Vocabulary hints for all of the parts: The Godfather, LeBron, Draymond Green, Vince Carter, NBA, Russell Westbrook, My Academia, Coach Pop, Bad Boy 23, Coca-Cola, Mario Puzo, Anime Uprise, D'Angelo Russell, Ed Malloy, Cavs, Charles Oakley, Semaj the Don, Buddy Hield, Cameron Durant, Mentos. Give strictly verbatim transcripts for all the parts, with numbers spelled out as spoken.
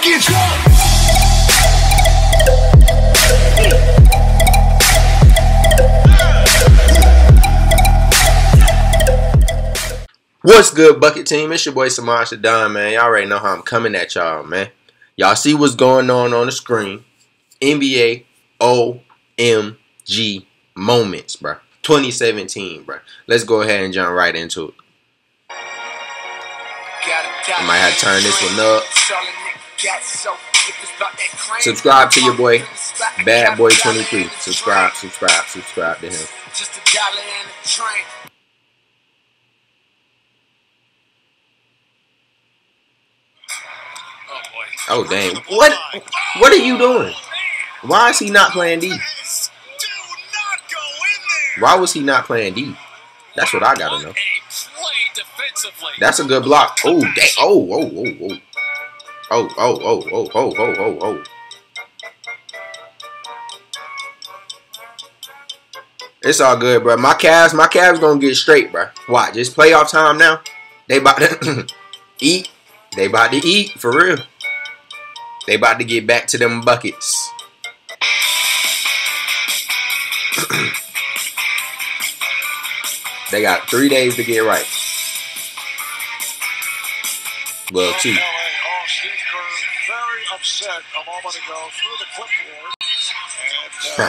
fucking drunk. What's good, Bucket Team? It's your boy Semaj the Don, man. Y'all already know how I'm coming at y'all, man. Y'all see what's going on on the screen. N B A O M G moments, bro. twenty seventeen, bro. Let's go ahead and jump right into it. I might have to turn this one up. Subscribe to your boy, Bad Boy twenty-three. Subscribe, subscribe, subscribe to him. Just a dollar and a drink. Oh dang! What? What are you doing? Why is he not playing D? Why was he not playing D? That's what I gotta know. That's a good block. Oh dang! Oh oh oh oh oh oh oh oh oh oh oh oh! It's all good, bro. My Cavs, my Cavs gonna get straight, bro. Watch, it's playoff time now. They about to eat. They about to eat for real. They about to get back to them buckets. They got three days to get right. Well, two. Let's see, will he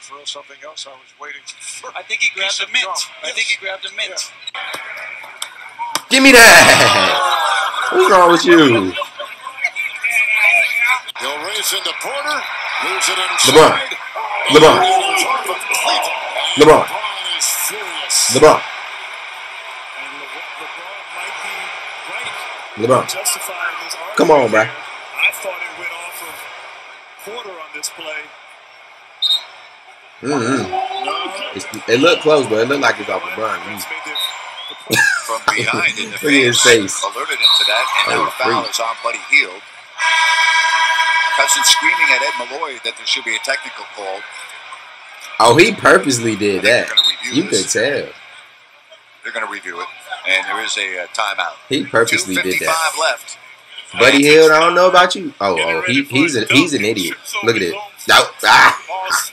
throw something else? I was waiting for. I think he grabbed a mint. I think he grabbed a mint. Give me that. What's wrong with you? He'll raise into Porter, lose it inside. LeBron, LeBron, LeBron, LeBron, LeBron. Come on, bro. I thought it went off of Porter on this play. Mm-hmm. It looked close, but it looked like it's off LeBron. From behind in the face, alerted him to that, and now the foul is on Buddy Hield. Cousins screaming at Ed Malloy that there should be a technical call. Oh, he purposely did that. You could tell. They're going to review it, and there is a uh, timeout. He purposely did that. Left. Buddy Hield, I don't know about you. Oh, oh, he, he's a he's an idiot. Look at it. No, ah.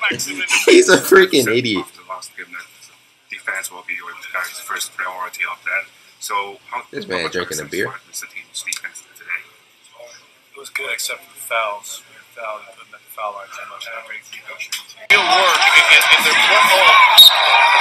He's a freaking idiot. Defense will be your guys' first priority of that. So this man drinking a beer. Was good except for the fouls. Foul, the foul line too much. It'll work if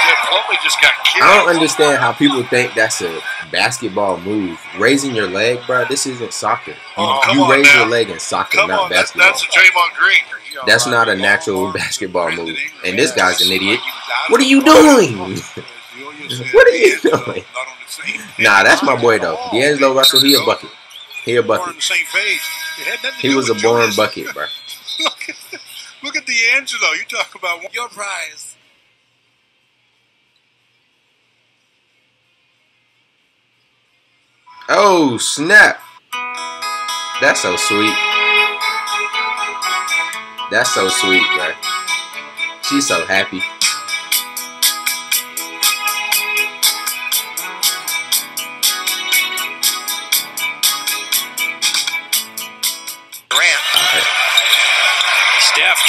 they're probably just got killed. I don't understand how people think that's a basketball move. Raising your leg, bro. This isn't soccer. You, oh, you raise now. your leg in soccer, come not on, basketball. That's, that's a Draymond Green. That's not a natural basketball move. And this guy's an idiot. What are you doing? What are you doing? Nah, that's my boy though. D'Angelo Russell, he a bucket. He a bucket. He was a born Jonas. bucket, bro. Look at the, look at D'Angelo. You talk about your prize. Oh snap! That's so sweet. That's so sweet, bro. She's so happy.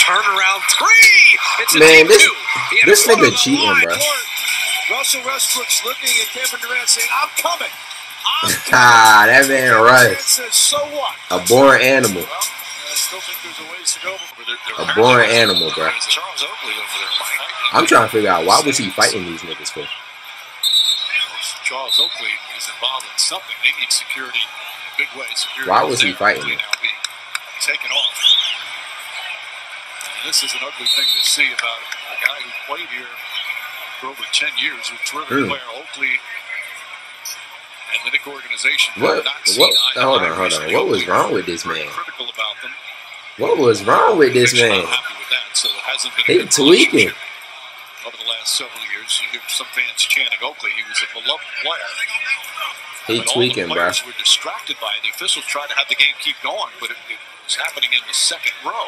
Turnaround three. It's man, this, this nigga cheating, bro. Russell Westbrook's looking at Cameron Durant saying, I'm coming. I'm coming. Ah, that man right. Says, so what? A born animal. Well, I still think there's a ways to go. They're, they're a born animal, bro. Charles Oakley over there fighting. I'm trying to figure out, why was he fighting these niggas for? Charles Oakley is involved in something. They need security in a big way. Security why was he fighting? Now being taken off. This is an ugly thing to see about a guy who played here for over ten years, a terrific mm. player, Oakley, athletic organization. What? what hold on, hold on. What was wrong with this man? Critical about them. What was wrong with this man? He tweaking. Over the last several years, you hear some fans chanting Oakley. He was a beloved player. He tweaking, bro. Players were distracted by it. The officials tried to have the game keep going, but it, it was happening in the second row.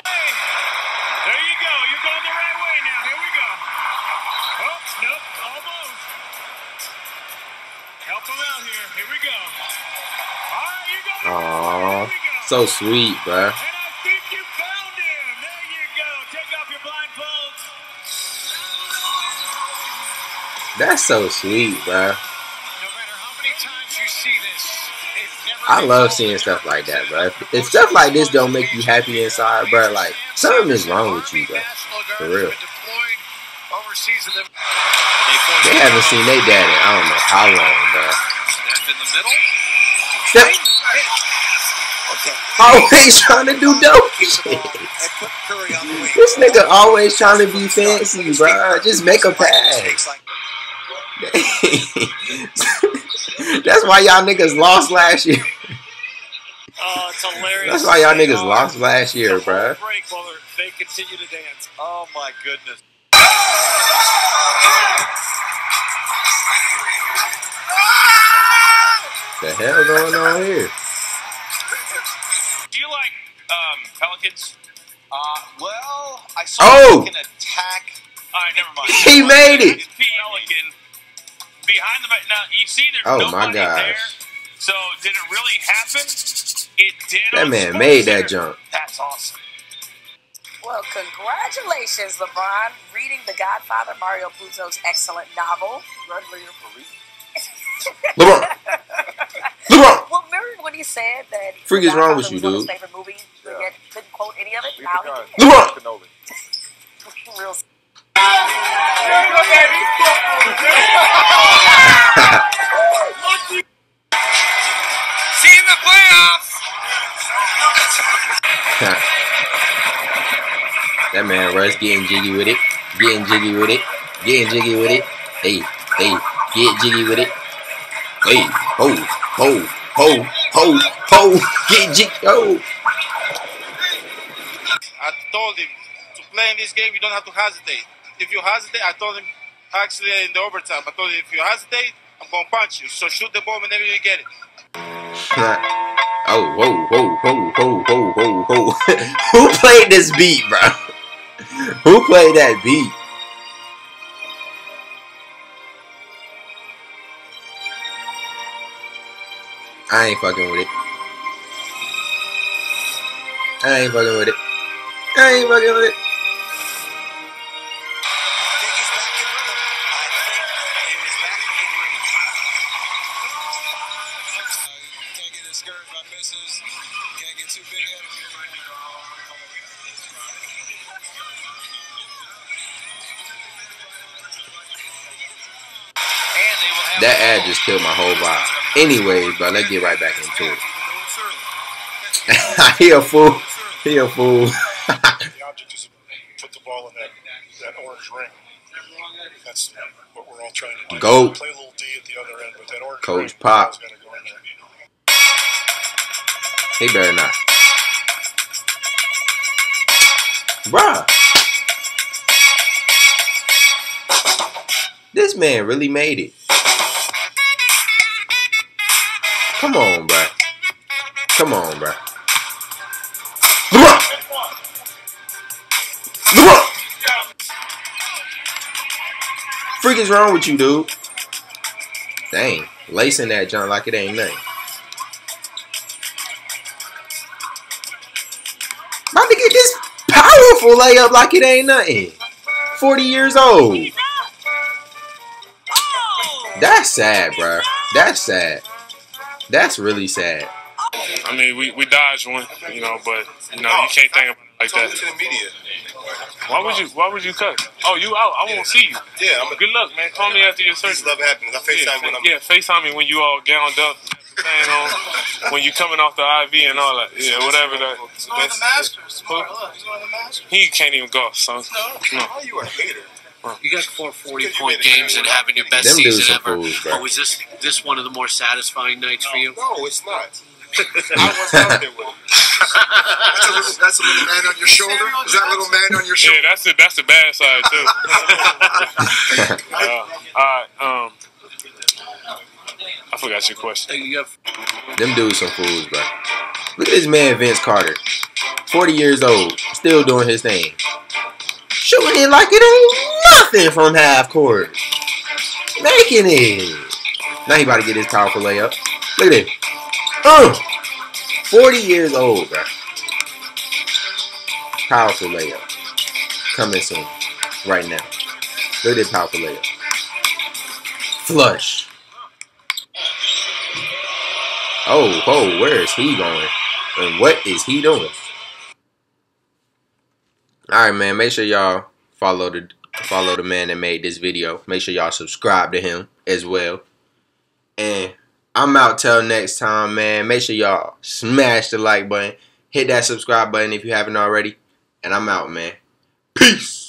There you go. You're going the right way now. Here we go. Oh, nope. Almost. Help him out here. Here we go. All right, you go. Aww. Here we go. So sweet, bro. And I think you found him. There you go. Take off your blindfolds. That's so sweet, bro. No matter how many times you see this, I love seeing stuff like that, bro. If, if stuff like this don't make you happy inside, bro, like, something is wrong with you, bro. For real. They haven't seen their daddy in I don't know how long, bro. Step in the middle. Step. Always trying to do dope shit. This nigga always trying to be fancy, bro. Just make a pass. That's why y'all niggas lost last year. Oh, it's hilarious. That's why y'all niggas lost last year, bro. Break while they continue to dance. Oh my goodness. The hell going on here? Do you like um, Pelicans? Uh, well, I saw oh. an attack. All right, never mind. He never made mind. It. Pelican behind the back. Now you see, there's oh nobody my gosh. There. So did it really happen? It did. That man made that jump. That's awesome. Well, congratulations, LeBron. Reading The Godfather, Mario Puzo's excellent novel. Congratulations for reading. LeBron. LeBron. Well, remember when he said that Freak is wrong with you, dude. Favorite movie? Yeah. Yet couldn't quote any of it. Now he LeBron. Real. See in the playoffs. That man Russ getting jiggy with it. Getting jiggy with it. Getting jiggy with it. Hey, hey, get jiggy with it. Hey, ho, ho, ho, ho, ho, get jiggy, ho. I told him, to play in this game, you don't have to hesitate. If you hesitate, I told him, actually in the overtime, I told him, if you hesitate, I'm going to punch you. So shoot the ball whenever you get it. Oh, whoa, whoa, whoa, whoa, whoa, whoa, whoa. Who played this beat, bro? Who played that beat? I ain't fucking with it. I ain't fucking with it. I ain't fucking with it. That ad just killed my whole vibe. Anyways, bro, let's get right back into it. He a fool. He a fool. The object is put the ball in that, that orange ring. That's what we're all trying to do. Go. Play a little D at the other end with that orange Coach ring. Coach Pop. He better not. Bruh. This man really made it. Come on, bro. Come on, bro. LeBron! LeBron! Freak is wrong with you, dude. Dang. Lacing that junk like it ain't nothing. About to get this powerful layup like it ain't nothing. forty years old. That's sad, bro. That's sad. That's really sad. I mean, we, we dodged one, you know, but you know you can't think about it like that. To the media. Why would you? Why would you cut? Oh, you out? I, I won't see you. Yeah. I'm good luck, man. Call me after your surgery. Love happens. I FaceTime when I'm. Yeah, FaceTime me when you all gowned up, you know, when you coming off the I V and all that. Yeah, whatever that. He's on the Masters. He can't even golf, son. No. No. You are a hater. You guys score forty-point games and having your best season ever. Or was this this one of the more satisfying nights for you? No, it's not. I was out there with him. That's a little, that's a little man on your shoulder. Is that little man on your shoulder? Yeah, that's the that's the bad side too. uh, all right, um, I forgot your question. Them dudes some fools, bro. Look at this man, Vince Carter, forty years old, still doing his thing. Shooting it like it ain't nothing from half court. Making it. Now he about to get his powerful layup. Look at it. Uh, forty years old, bro. Powerful layup. Coming soon. Right now. Look at this powerful layup. Flush. Oh, oh, where is he going? And what is he doing? Alright, man. Make sure y'all follow the follow the man that made this video. Make sure y'all subscribe to him as well. And I'm out till next time, man. Make sure y'all smash the like button. Hit that subscribe button if you haven't already. And I'm out, man. Peace.